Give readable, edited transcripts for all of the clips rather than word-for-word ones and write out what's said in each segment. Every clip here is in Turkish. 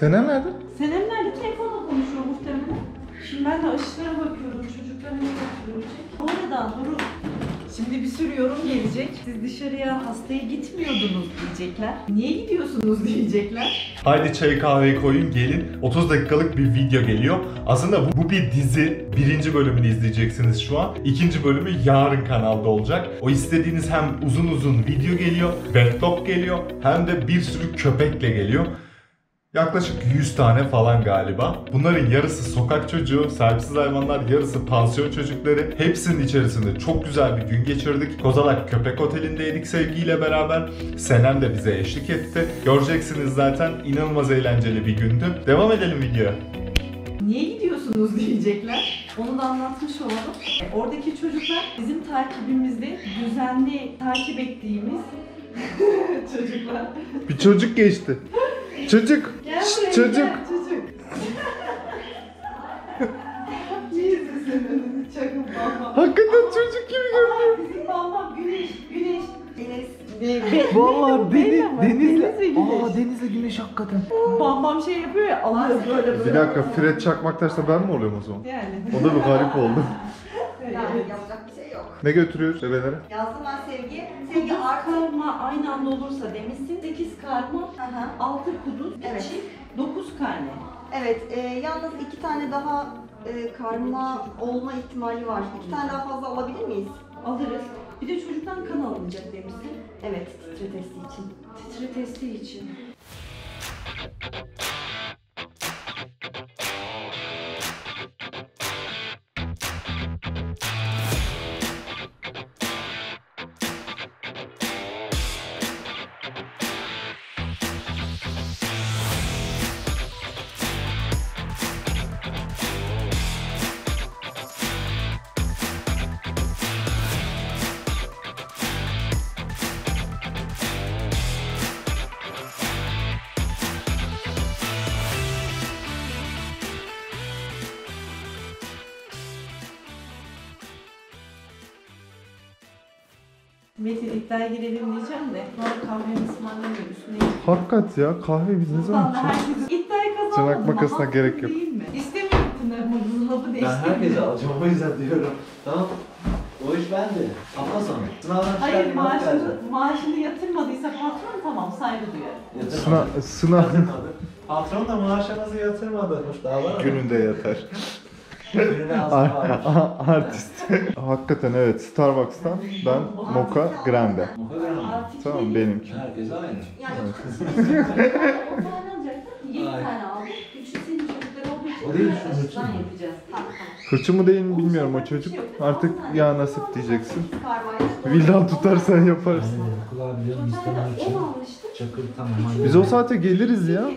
Senem nerede? Senem nerede? Telefonla konuşuyor muhtemelen. Şimdi ben de aşılara bakıyorum. Çocuklarına götürülecek. Bu arada Doruk, şimdi bir sürü yorum gelecek. Siz dışarıya hastaya gitmiyordunuz diyecekler. Niye gidiyorsunuz diyecekler. Haydi çay kahveyi koyun gelin. 30 dakikalık bir video geliyor. Aslında bu bir dizi. Birinci bölümünü izleyeceksiniz şu an. İkinci bölümü yarın kanalda olacak. O istediğiniz hem uzun uzun video geliyor, backlog geliyor, hem de bir sürü köpekle geliyor. Yaklaşık 100 tane falan galiba. Bunların yarısı sokak çocuğu, sahipsiz hayvanlar, yarısı pansiyon çocukları. Hepsinin içerisinde çok güzel bir gün geçirdik. Kozalak Köpek Oteli'ndeydik sevgiyle beraber. Senem de bize eşlik etti. Göreceksiniz zaten, inanılmaz eğlenceli bir gündü. Devam edelim videoya. Niye gidiyorsunuz diyecekler. Onu da anlatmış olalım. Oradaki çocuklar bizim takibimizde, düzenli takip ettiğimiz çocuklar. Bir çocuk geçti. Çocuk! Gel buraya, çocuk! Gel, çocuk! Yüzü senin çakım babam. Hakikaten çocuk gibi görünüyor. Bizim babam Güneş, Güneş. Enes. Valla Deniz'le Güneş hakikaten. Babam şey yapıyor ya, Allah böyle böyle. Bir dakika, Fred Çakmaktaş'ta ben mi oluyorum o zaman? Yani. O da bir garip oldu. Yani yapacak bir şey yok. Ne götürüyoruz ebelere? Yazdım ben sevgi. Sevgi karma aynı anda olursa demişsin. 8 karma, 6 kuduz, evet. 9 karma. Evet, yalnız 2 tane daha karma olma ihtimali var. 2 tane daha fazla alabilir miyiz? Alırız. Bir de çocuktan kan alınacak demişsin. Evet, titre testi için. Titre testi için. Metin iddiaya girelim diyeceğim de bana kahvemi ısmarlamıyor, üstüne gidiyor. Hakikat ya, kahve biz ne zaman içiyoruz? İddiayı kazanmadım. Çanak makasına gerek yok. Değil mi? İstemiyorum Pınar'ın hızlı değiştirmeyi. Ben herkese alacağım, o yüzden diyorum. Tamam. O iş bende. Atlasam. Sınavdan hayır, maaşını yatırmadıysa patron tamam, saygı duyarım. Yatırmadı. Yatırmadı. Patron da maaşınızı yatırmadı. Daha var mı? Gününde yatar. Artist. Hakikaten evet. Starbucks'tan ben mocha grande. Mocha grande. Tamam benimki. Herkes aynı. Yani. O tane aldık. 3'ü senin çocukları olduğu için. O değil şu hırçın mı? Hırçı mı değil mi bilmiyorum o çocuk. Artık ya nasip diyeceksin. Vildan tutarsan yaparsın. Biz o saate geliriz ya.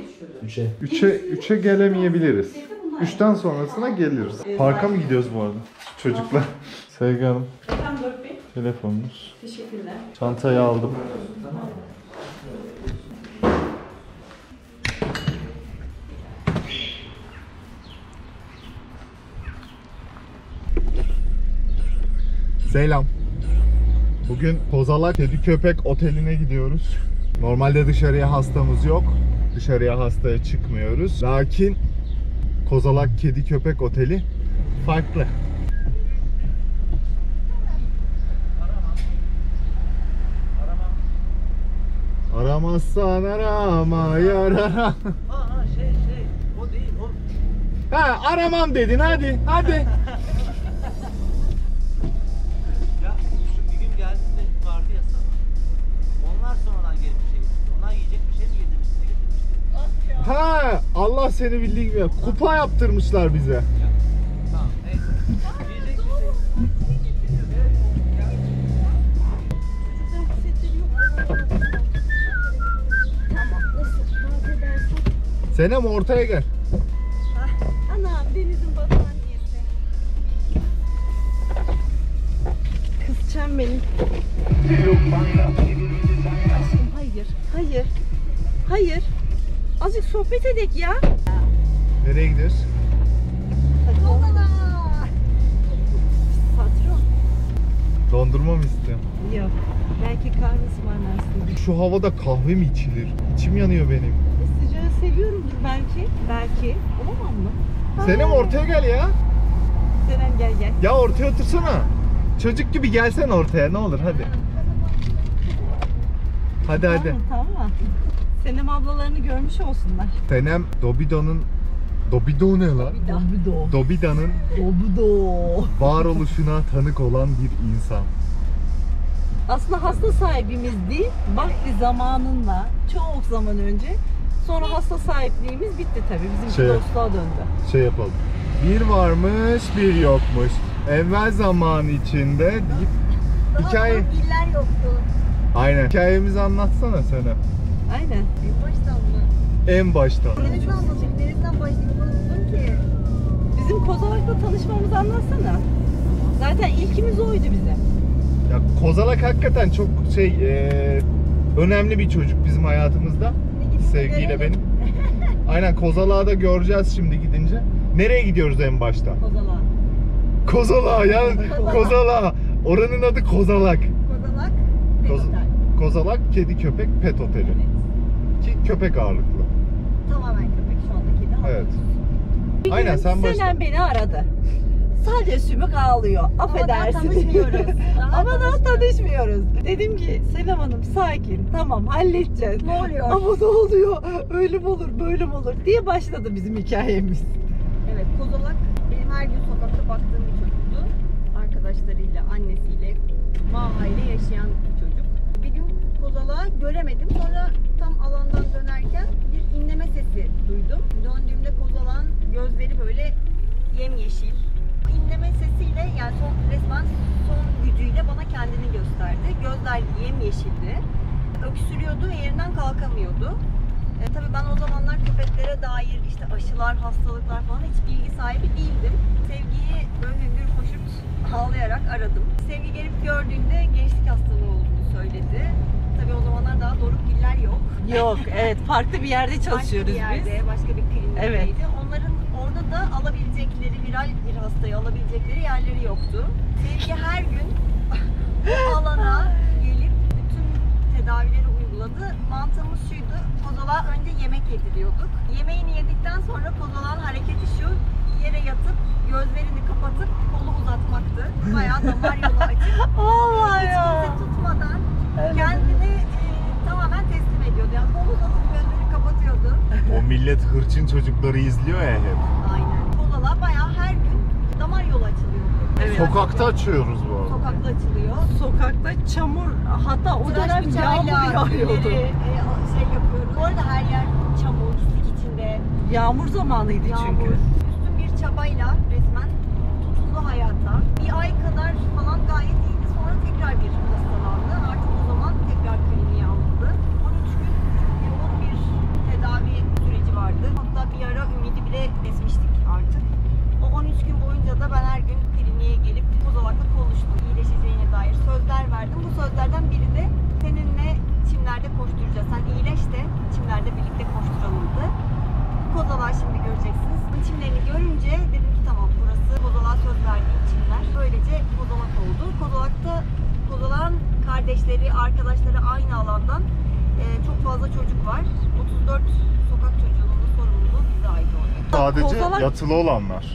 3'e gelemeyebiliriz. 3'ten sonrasına geliriz. Parka mı gidiyoruz bu arada? Çocuklar. Sevgi Hanım. Efendim Doruk Bey. Telefonunuz. Teşekkürler. Çantayı aldım. Tamam. Selam. Bugün Kozalak Kedi Köpek Oteli'ne gidiyoruz. Normalde dışarıya hastamız yok. Dışarıya hastaya çıkmıyoruz. Lakin Kozalak Kedi Köpek Oteli farklı. Aramazsan arama yarara. O değil o. Ha, aramam dedin hadi hadi. Ha, Allah seni bildiğin gibi. Kupa yaptırmışlar bize. Ya, tamam, neyse. Yiyecek bir şey. Senem ortaya gel. Anam, denizin battaniyesi. Kızcam benim. Hayır, hayır, hayır. Azıcık sohbet edek ya. Nereye gidiyoruz? Kozalak. Patron. Dondurma mı istiyorsun? Yok. Belki kahve ısmarlarsın. Şu havada kahve mi içilir? İçim yanıyor benim. Sıcağı seviyorumdur belki. Belki. Olamam mı? Senem ortaya gel ya. Senem gel gel. Ya ortaya otursana. Çocuk gibi gelsen ortaya ne olur hadi. Hadi hadi. Tamam mı? Senem ablalarını görmüş olsunlar. Senem DoBiDa'nın... DoBiDa ne lan? DoBiDa. DoBiDa'nın varoluşuna tanık olan bir insan. Aslında hasta sahibimiz değil, vakti zamanında, çok zaman önce. Sonra hasta sahipliğimiz bitti tabii, bizim dostluğa döndü. Şey yapalım, bir varmış, bir yokmuş. Evvel zaman içinde deyip... Hikaye... Dorukgiller yoktu. Aynen. Hikayemizi anlatsana Senem. Aynen. En baştan mı? En baştan. Nereden anlatayım? Nereden başlayayım ki? Bizim Kozalak'la tanışmamızı anlatsana. Zaten ilkimiz oydu bize. Ya Kozalak hakikaten çok önemli bir çocuk bizim hayatımızda. Sevgiyle benim. Aynen, Kozalak'ı da göreceğiz şimdi gidince. Nereye gidiyoruz en başta? Kozalak. Kozalak ya. Kozalak. Oranın adı Kozalak. Kozalak. Kozalak Kedi Köpek Pet Oteli. Evet. Ki köpek ağırlıklı. Tamamen köpek şu anda, kedi ağırlıklı. Evet. Bir aynen sen başla. Senem beni aradı. Sadece sümük ağlıyor. Affedersin. Ama daha tanışmıyoruz. Ama daha tanışmıyoruz. Dedim ki Senem Hanım sakin, tamam halledeceğiz. Ne oluyor? Ama ne oluyor? Öyle mi olur, böyle mi olur diye başladı bizim hikayemiz. Evet, Kozalak benim her gün sokakta baktığım bir çocuktu. Arkadaşlarıyla, annesiyle, mahayla yaşayan bir çocuk. Bir gün Kozalak'ı göremedim. Sonra tam alandan dönerken bir inleme sesi duydum. Döndüğümde Kozalak'ın gözleri böyle yemyeşil. İnleme sesiyle, yani resmen son gücüyle bana kendini gösterdi. Gözler yemyeşildi. Öksürüyordu ve yerinden kalkamıyordu. Tabii ben o zamanlar köpeklere dair işte aşılar, hastalıklar falan hiç bilgi sahibi değildim. Sevgi'yi böyle hüngür koşup ağlayarak aradım. Sevgi gelip gördüğünde gençlik hastalığı olduğunu söyledi. Tabii o zamanlar daha Dorukgiller yok. Yok, evet. Farklı bir yerde çalışıyoruz biz. Başka bir klinikteydi. Evet. Onların orada da alabilecekleri, viral bir hastayı alabilecekleri yerleri yoktu. Sevgi her gün bu alana gelip bütün tedavileri uyguladı. Mantığımız şuydu, Kozalak'a önce yemek yediriyorduk. Yemeğini yedikten sonra Kozalak'ın hareketi şu, yere yatıp, gözlerini kapatıp kolu uzatmaktı. Bayağı damar yolu açıp, hiç kimse tutmadan kendini tamamen teslim ediyordu. Yani kolu uzatıp gözleri kapatıyordu. O millet hırçın çocukları izliyor ya hep. Aynen. Kozalak bayağı her gün damar yolu açılıyordu. Evet. Sokakta açıyoruz bu arada. Sokakta açılıyor. Sokakta çamur, hatta o dönem yağmur yağıyordu. Bu arada her yer çamur, pislik içinde. Yağmur zamanıydı çünkü. Üstün bir çabayla resmen tutuldu hayata. Bir ay kadar falan gayet iyiydi. Sonra tekrar bir hastalandı. Artık o zaman tekrar kliniğe alındı. 13 gün yoğun bir tedavi süreci vardı. Hatta bir ara ümidi bile kesmiştik artık. O 13 gün boyunca da ben her gün kliniğe gelip Kozalak'la konuştum. İyileşeceğine dair sözler verdim. Bu sözlerden biri de seninle çimlerde koşturacağız. Sen iyileş de çimlerde birlikte koşturalımdı. Kozalak'ı şimdi göreceksiniz. Çimlerini görünce dedim ki tamam, burası Kozalak'a söz verdiğim çimler. Böylece Kozalak oldu. Kozalak'ta Kozalak'ın kardeşleri, arkadaşları aynı alandan çok fazla çocuk var. 34 sokak çocuğunun da sorumluluğu bize ait oluyor. Sadece Kozalak... yatılı olanlar.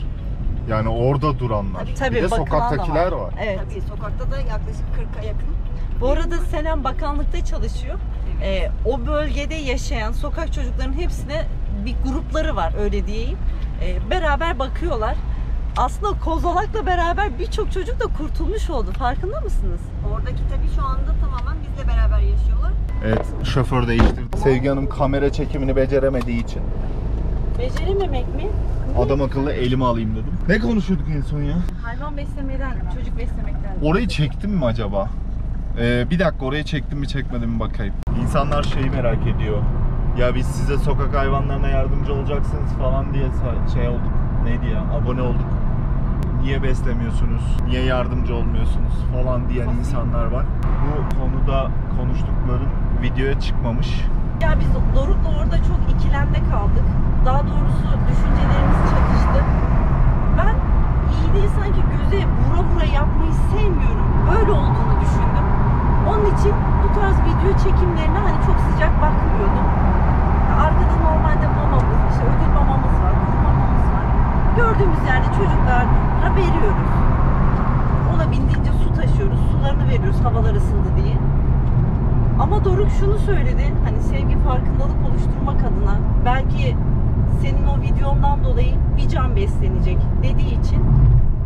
Yani orada duranlar. Tabii, bir de sokaktakiler var. Evet. Tabii, sokakta da yaklaşık 40'a yakın. Bu arada Senem bakanlıkta çalışıyor. Evet. O bölgede yaşayan sokak çocuklarının hepsine bir grupları var, öyle diyeyim. Beraber bakıyorlar. Aslında Kozalak'la beraber birçok çocuk da kurtulmuş oldu. Farkında mısınız? Oradaki tabii şu anda tamamen bizle beraber yaşıyorlar. Evet, şoför değiştirdi. Sevgi Hanım kamera çekimini beceremediği için. Becerememek mi? Adam akıllı elimi alayım dedim. Ne konuşuyorduk en son ya? Hayvan beslemeden, çocuk beslemekten. Orayı çektim mi acaba? Bir dakika, orayı çektim mi çekmedim mi bakayım. İnsanlar şeyi merak ediyor. Ya biz size sokak hayvanlarına yardımcı olacaksınız falan diye olduk. Neydi ya? Abone olduk. Niye beslemiyorsunuz? Niye yardımcı olmuyorsunuz? Falan diyen insanlar var. Bu konuda konuştukların videoya çıkmamış. Ya biz Doruk'la orada çok ikilemde kaldık. Daha doğrusu düşüncelerimiz çatıştı. Ben iyi değil, sanki göze vura vura yapmayı sevmiyorum. Böyle olduğunu düşündüm. Onun için bu tarz video çekimlerine hani çok sıcak bakmıyordum. Arkada normalde mamamız, işte ödül mamamız gördüğümüz yerde çocuklara veriyoruz. Olabildiğince su taşıyoruz. Sularını veriyoruz havalar ısındı diye. Ama Doruk şunu söyledi. Hani sevgi, farkındalık oluşturmak adına belki senin o videondan dolayı bir can beslenecek dediği için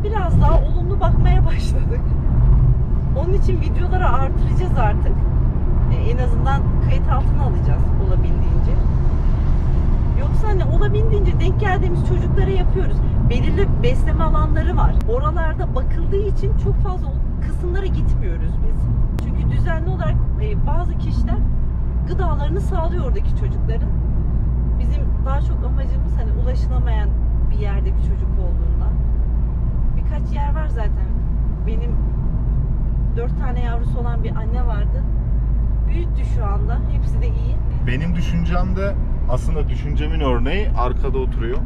biraz daha olumlu bakmaya başladık. Onun için videoları artıracağız artık. En azından kayıt altına alacağız olabildiğince. Yoksa hani olabildiğince denk geldiğimiz çocuklara yapıyoruz. Belirli besleme alanları var. Oralarda bakıldığı için çok fazla kısımlara gitmiyoruz biz. Çünkü düzenli olarak bazı kişiler gıdalarını sağlıyor oradaki çocukların. Bizim daha çok amacımız hani ulaşılamayan bir yerde bir çocuk olduğunda. Birkaç yer var zaten. Benim 4 tane yavrusu olan bir anne vardı. Büyüttü şu anda. Hepsi de iyi. Benim düşüncem de aslında düşüncemin örneği arkada oturuyor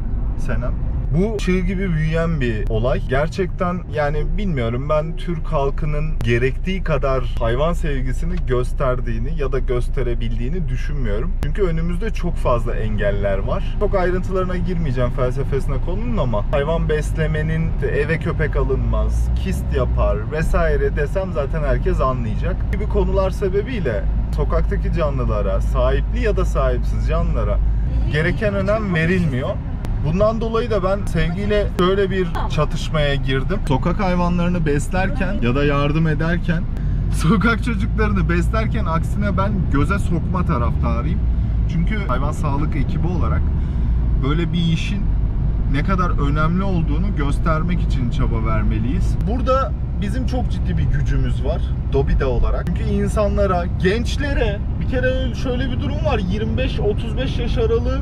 Senem. Bu çığ gibi büyüyen bir olay. Gerçekten yani bilmiyorum, ben Türk halkının gerektiği kadar hayvan sevgisini gösterdiğini ya da gösterebildiğini düşünmüyorum. Çünkü önümüzde çok fazla engeller var. Çok ayrıntılarına girmeyeceğim felsefesine konunun ama hayvan beslemenin eve köpek alınmaz, kist yapar vesaire desem zaten herkes anlayacak gibi konular sebebiyle sokaktaki canlılara, sahipli ya da sahipsiz canlılara gereken önem verilmiyor. Bundan dolayı da ben sevgiyle şöyle bir çatışmaya girdim. Sokak hayvanlarını beslerken ya da yardım ederken, sokak çocuklarını beslerken aksine ben göze sokma taraftarıyım. Çünkü hayvan sağlık ekibi olarak böyle bir işin ne kadar önemli olduğunu göstermek için çaba vermeliyiz. Burada bizim çok ciddi bir gücümüz var DoBiDa olarak. Çünkü insanlara, gençlere bir kere şöyle bir durum var. 25-35 yaş aralığı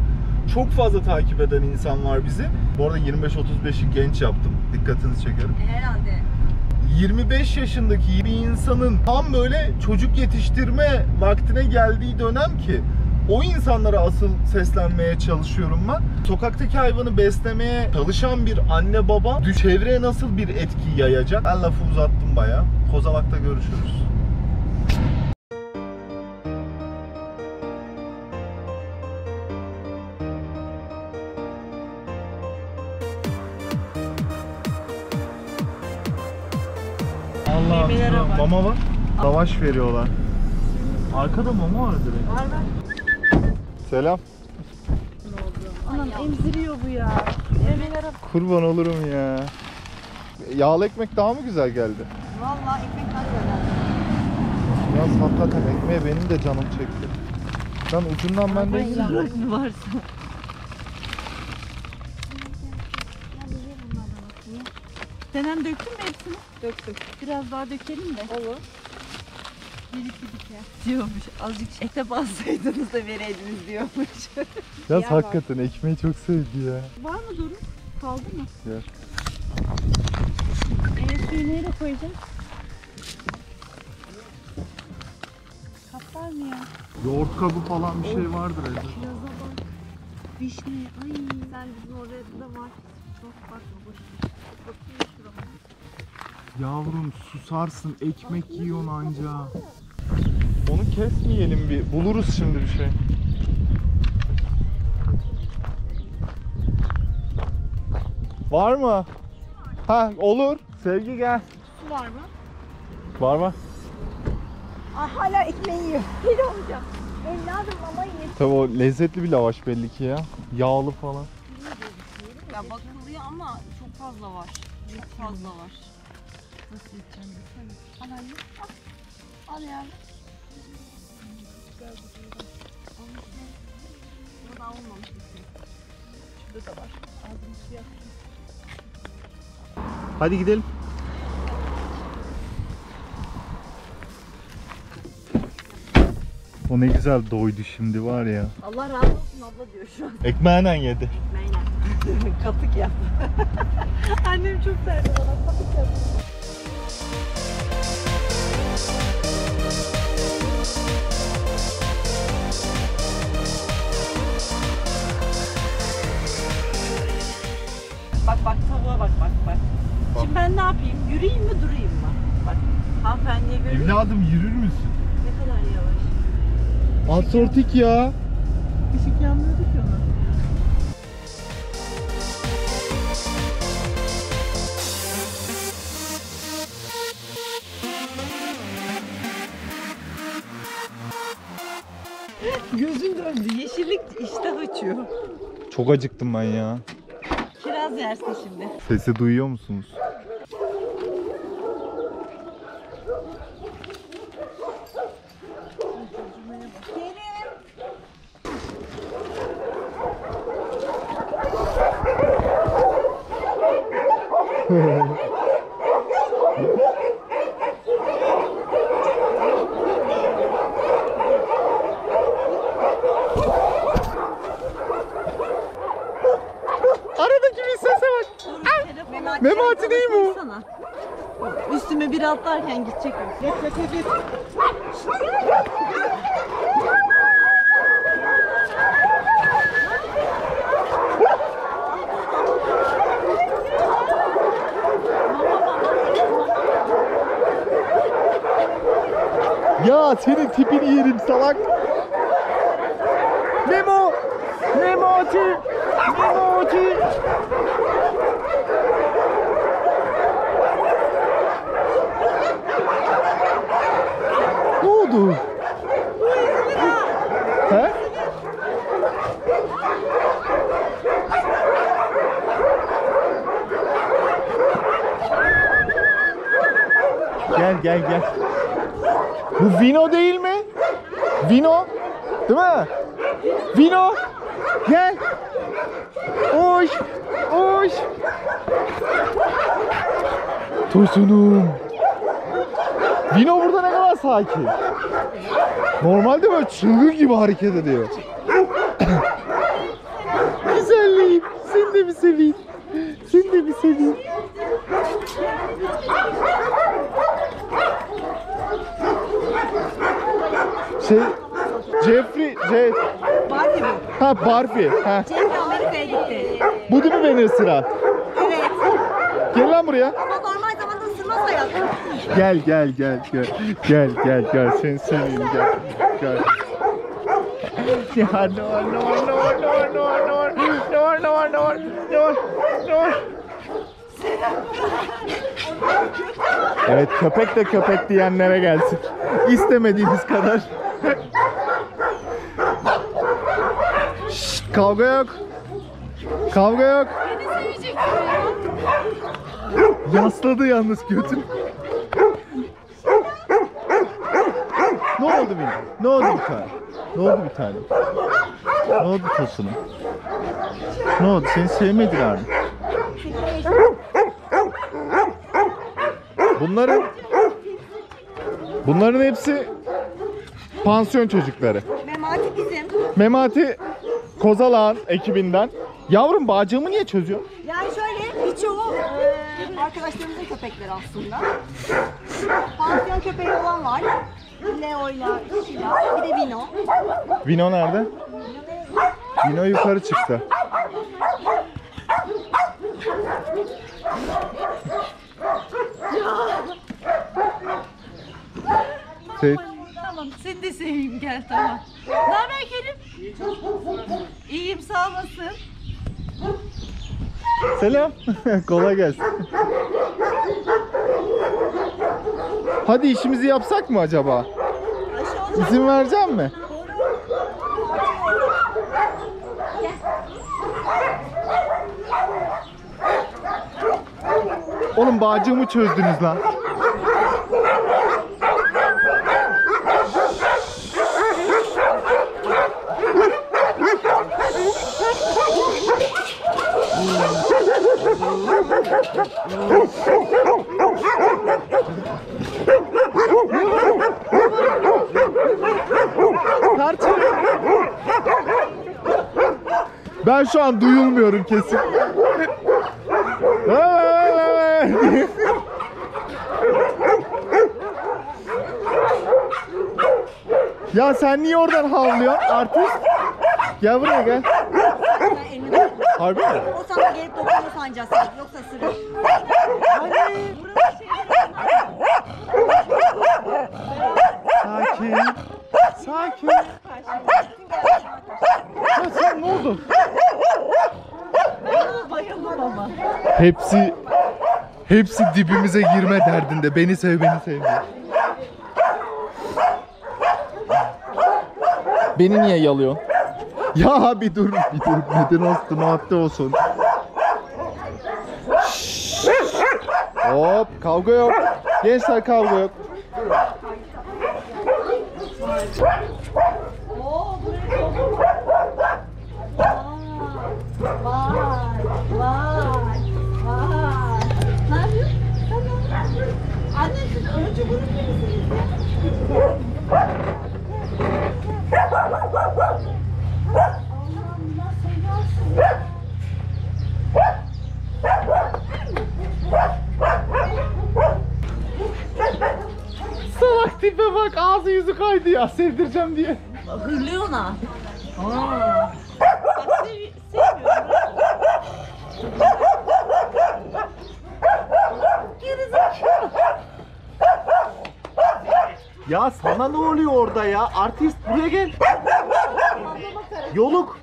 çok fazla takip eden insan var bizi. Bu arada 25-35'i genç yaptım. Dikkatinizi çekerim. Herhalde. 25 yaşındaki bir insanın tam böyle çocuk yetiştirme vaktine geldiği dönem ki o insanlara asıl seslenmeye çalışıyorum ben. Sokaktaki hayvanı beslemeye çalışan bir anne baba çevreye nasıl bir etki yayacak? Ben lafı uzattım bayağı. Kozalak'ta görüşürüz. Allah, mama var. Lavaş veriyorlar. Arkada mama var direkt. Var mı? Selam. Ne oldu? Anam emziriyor bu ya. Emelerem. Kurban olurum ya. Yağlı ekmek daha mı güzel geldi? Vallahi ekmek daha güzel geldi. Biraz hakikaten ekmeğe benim de canım çekti. Lan ucundan ben de yiyeyim. Varsa. Senem döktün mü hepsini? Döktüm. Biraz daha dökelim de. Olur. Biriktik ya. Diyormuş. Azıcık ete bassaydınız da vereydiniz diyormuş. Biraz ya hakikaten var. Ekmeği çok sevdi ya. Var mı Doruk? Kaldı mı? Yok. Suyu nereye koyacağız? Kap var mı ya? Yoğurt kabı falan bir şey vardır herhalde. Biraz bak. Vişne. Ay sen bizim orada da var. Çok bak bu. Yavrum susarsın, ekmek yiyon anca. Onu kesmeyelim bir, buluruz şimdi bir şey. Var mı? Ha olur. Sevgi gel. Su var mı? Var mı? Ah, hala ekmeği yiyor. Deli olacağım. Evladım mama yiyor. Tabii o lezzetli bir lavaş belli ki ya. Yağlı falan. Ya bakılıyor ama çok fazla var. Çok fazla var. Nasıl yiyeceğim? Al anne. Al yavrum. Burada olmamış bir şey. Şurada da var. Ağzını suya atayım. Hadi gidelim. O ne güzel doydu şimdi var ya. Allah razı olsun abla diyor şu an. Ekmeğiyle yedi. Ekmeğiyle. Katık yaptı. Annem çok sevdi bana katık yaptı. Bak bak tavuğa bak bak bak. Şimdi ben ne yapayım? Yürüyeyim mi durayım mı? Bak hanımefendiye göreyim. Evladım yürür müsün? Ne kadar yavaş. Asortik ya. Işık yanmıyordu ki ona. Gözüm döndü. Yeşillik iştah açıyor. Çok acıktım ben ya. Kiraz yersin şimdi. Sesi duyuyor musunuz? Memati değil mi? Üstüme bir atlarken gidecek. Git. Ya senin tipini yerim salak. Memati. Dur. He? Gel. Bu Vino değil mi? Vino. Değil mi? Vino. Gel. Oş. Tosunum. Vino burada ne kadar sakin. Normalde böyle çılgın gibi hareket ediyor. Güzelliğim, seni de bir seveyim. Jeffrey. Barfi mi? Ha, Barfi. Ha. Jeffrey Amerika'ya gitti. Bu değil mi beni ısıran? Evet. Gel lan buraya. Gel. Seni seveyim gel. Ya no. Evet, köpek de köpek diyenlere gelsin. İstemediğiniz kadar. Şşt, kavga yok. Beni sevecek ya. Yasladı yalnız götünü. Ne oldu bir tane? Ne oldu tosuna? Ne oldu? Seni sevmediler mi? Bunların hepsi pansiyon çocukları. Memati bizim. Memati Kozalak'ın ekibinden. Yavrum, bağcığımı niye çözüyor? Yani şöyle, birçoğu arkadaşlarımızın köpekleri aslında. Pansiyon köpeği olan var. Leo'yla, Şila, bir de Vino. Vino nerede? Vino yukarı çıktı. Tamam, seni de seveyim, gel tamam. Ne haber Kerim? İyiyim, sağ olasın. Selam, kolay gelsin. Hadi işimizi yapsak mı acaba? İzin vereceğim mi? Oğlum, bağcığımı çözdünüz lan. Ben şu an duyulmuyorum kesin. Ya sen niye oradan havlıyorsun artist? Gel buraya gel. Harbi mi? O sana gelip dokunma sancası, yoksa sırrı. Sakin. Ya sen ne oldu? Bayıldım ama. Hepsi dibimize girme derdinde. Beni sev. Beni niye yalıyorsun? Ya bir dur. Neden astıma attı olsun. Şşş. Hop, kavga yok. Gençler kavga yok. Vay. Ne yapıyorsun? Anne siz önce bunu bilirsiniz. Salak tipe bak, ağzı yüzü kaydı ya, sevdireceğim diye. Hırlıyor ona. Bak sevmiyorum. Ya sana ne oluyor orada ya? Artist buraya gel. Yoluk.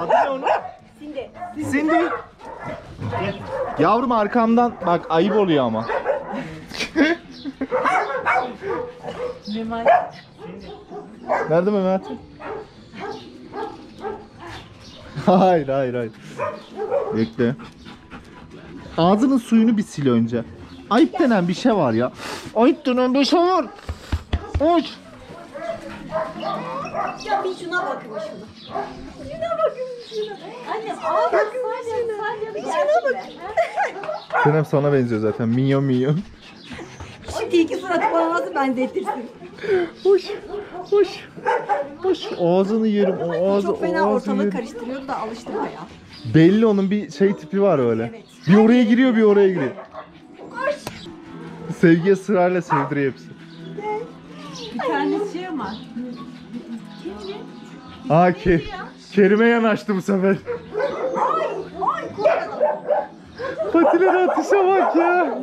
Adı ne onun? Cindy. Yavrum arkamdan bak, ayıp oluyor ama. Nerede Mehmet? Hayır. Bekle. Ağzının suyunu bir sil önce. Ayıp denen bir şey var ya. Ayıp denen bir şey var. Oy. Ya bir şuna bakın şuna. Şuna bakın. Anne ağzı sadece şuna bakın. Sen hep sana benziyor zaten. Minyon. Şu tilki suratı bana nasıl benzetirsin? Hoş. Ağzını yerim. Çok fena ortalığı karıştırıyordu da alıştım ya. Belli onun bir şey tipi var öyle. Evet. Bir oraya giriyor, bir oraya giriyor. Sevgiye sırayla sevdiriyor hepsi. Bir tanesi şey ama. Aa Kerim'e yanaştı bu sefer. Ay kocaman. Patileri atışa bak ya.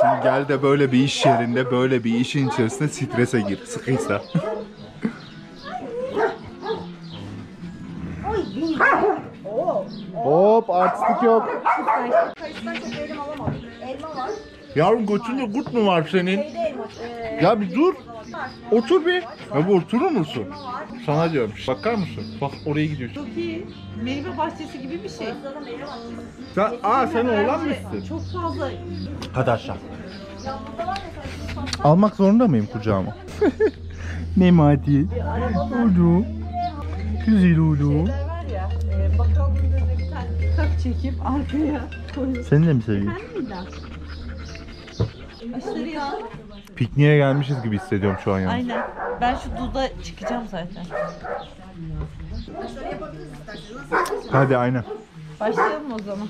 Şimdi gel de böyle bir iş yerinde, böyle bir işin içerisinde strese gir. Sıkıysa. Hop, artistlik yok. Yavrum götünde kurt mu var senin? Ya bir dur. Otur bir. Ya bu oturur musun? Sana diyorum. Bakar mısın? Bak oraya gidiyorsun. Çok iyi. Meyve bahçesi gibi bir şey. Sen oğlan mısın? Çok fazla. Hadi aşağı. Almak zorunda mıyım kucağıma? Ne madi. Ulu. Güzel ulu. Bakkalında da bir tane kap çekip arkaya koyuyor. Seni de mi seviyorsun? Aşırı ya. Pikniğe gelmişiz gibi hissediyorum şu an yani. Aynen. Ben şu duda çıkacağım zaten. Hadi aynen. Başlayalım o zaman.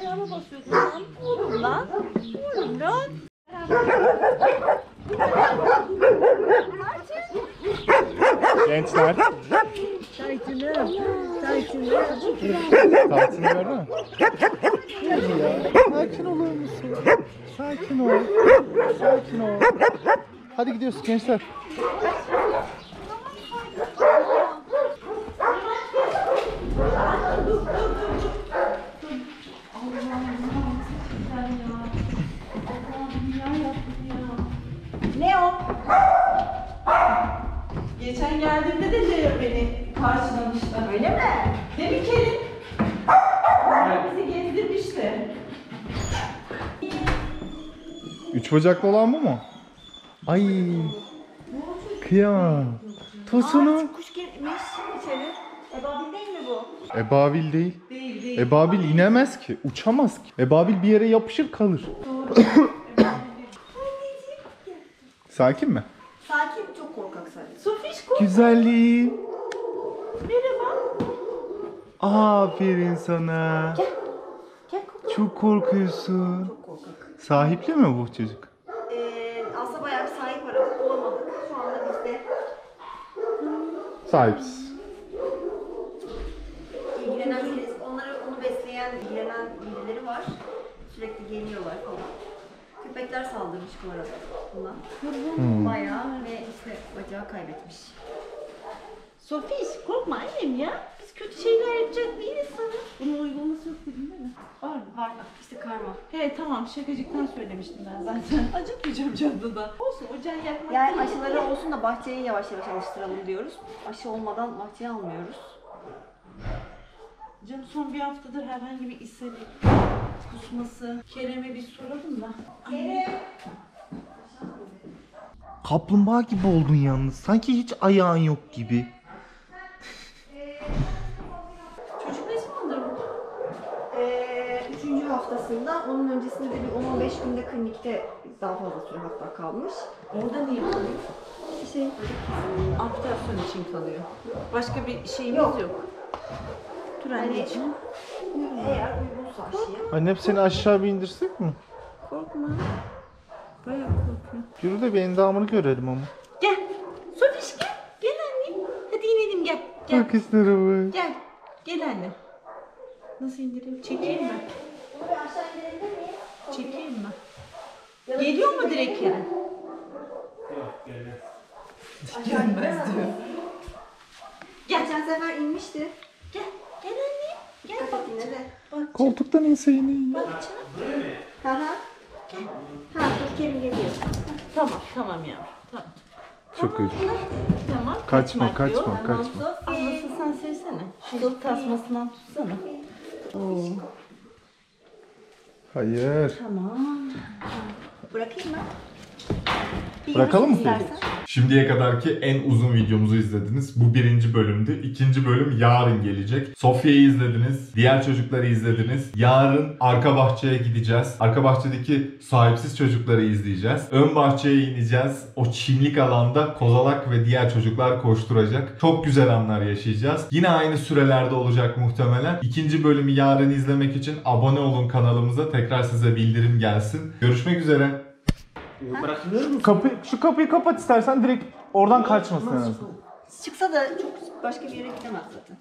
Ayağıma basıyordun lan. Oğlum lan. Gençler. Sakin ver mi? Sakin olur musun? Sakin ol. Hadi gidiyoruz gençler. Ne o? Geçen geldiğimde de Leo beni karşılamıştı. Öyle mi? Ne bir kere? Bizi gezdirmişti. 3 bacaklı olan bu mu? Ay. Kıyam. Tosunu. Aa, kuş gelmiş içeri. Ebabil değil mi bu? Ebabil değil. Değil. Ebabil inemez ki. Uçamaz ki. Ebabil bir yere yapışır kalır. Doğru. Sakin mi? Sakin, çok korkak sadece. Sofişko. Güzelliği. Merhaba. Aferin sana. Gel. Çok korkuyorsun. Çok korkak. Sahipli mi bu çocuk? Aslında bayağı bir sahip var. Olamadık. Şu anda bizde. Sahipsiz. İlgilenen birileri, onu besleyen, ilgilenen birileri var. Sürekli geliyorlar falan. Köpekler saldırmış bu arada buna. Bayağı ve işte bacağı kaybetmiş. Sofiş korkma annem ya. Biz biz kötü şeyler yapacak bir insanız. Bunun uygulaması yok dedin değil mi? Var mı? Var. İşte karma. He tamam, şakacıktan söylemiştim ben zaten. Acıtmayacağım canını da. Olsun, ocağı yakmak. Yani aşıları olsun da bahçeyi yavaş yavaş alıştıralım diyoruz. Aşı olmadan bahçeye almıyoruz. Canım son bir haftadır herhangi bir ishal, kusması. Kerem'e bir soralım da. Kerem! Kaplumbağa gibi oldun yalnız. Sanki hiç ayağın yok gibi. Çocuk ne zamandır burada? 3. haftasında. Onun öncesinde de bir 10-15 günde klinikte daha fazla süre hatta kalmış. Orada niye kalıyor? Şey, amputasyon için kalıyor. Başka bir şeyimiz yok. Dur anneciğim. Eğer uygunsa aşıya. Annem seni aşağı bir indirsek mi? Korkma. Bayağı korkuyorum. Yürü de bir endamını görelim ama. Gel. Sofiş gel. Gel annem. Hadi inelim gel. Gel. Çok isterim. Gel. Gel anne. Nasıl indireyim? Çekeyim mi? Bunu bir aşağı indirebilir miyim? Çekeyim mi? Geliyor mu direkt yani? Yok gelmez. Gelmez diyor. Geçen sefer inmişti. Gel. Gel anne. Gel bak yine de. Bak. Koltuktan inse yine iyi. Bak canım. Aha. Ha, Türkiye'ye geliyor. Tamam, tamam ya. Tamam. Çok iyi. Tamam. Kaçma, kaçma, kaçma. Ablası sen sevsene. Şunu tasmasından tutsana. Oo. Hayır. Tamam. Bırakayım mı? Bırakalım mı? Şimdiye kadarki en uzun videomuzu izlediniz. Bu 1. bölümdü. 2. bölüm yarın gelecek. Sofya'yı izlediniz. Diğer çocukları izlediniz. Yarın arka bahçeye gideceğiz. Arka bahçedeki sahipsiz çocukları izleyeceğiz. Ön bahçeye ineceğiz. O çimlik alanda Kozalak ve diğer çocuklar koşturacak. Çok güzel anlar yaşayacağız. Yine aynı sürelerde olacak muhtemelen. 2. bölümü yarın izlemek için abone olun kanalımıza. Tekrar size bildirim gelsin. Görüşmek üzere. Kapı, şu kapıyı kapat istersen, direkt oradan kaçmasın en azından. Çıksa da çok başka bir yere gidemez zaten.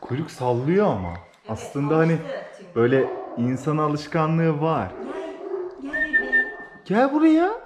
Kuyruk sallıyor ama. Evet, aslında hani çünkü böyle insan alışkanlığı var. Gel, gel buraya.